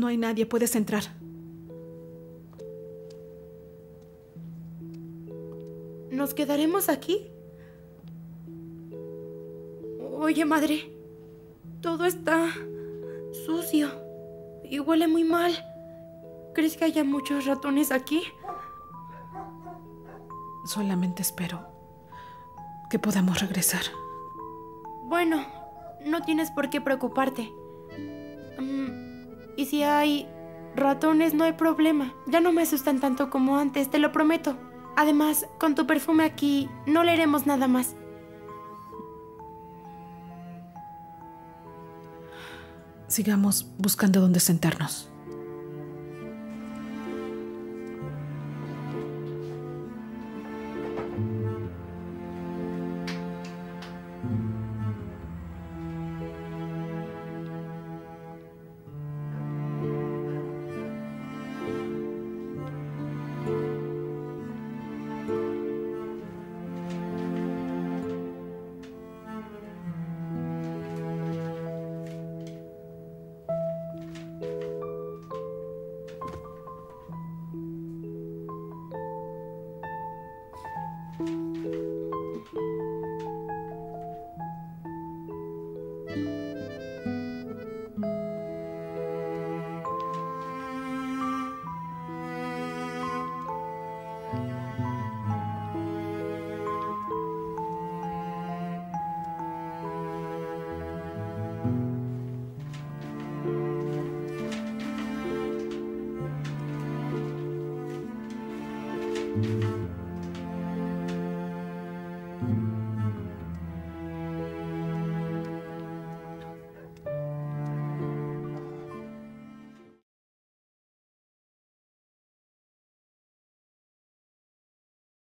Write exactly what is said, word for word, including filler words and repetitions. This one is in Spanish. No hay nadie, puedes entrar. ¿Nos quedaremos aquí? Oye, madre, todo está sucio y huele muy mal. ¿Crees que haya muchos ratones aquí? Solamente espero que podamos regresar. Bueno, no tienes por qué preocuparte. Um, y si hay ratones, no hay problema. Ya no me asustan tanto como antes, te lo prometo. Además, con tu perfume aquí, no leeremos nada más. Sigamos buscando dónde sentarnos. Thank you.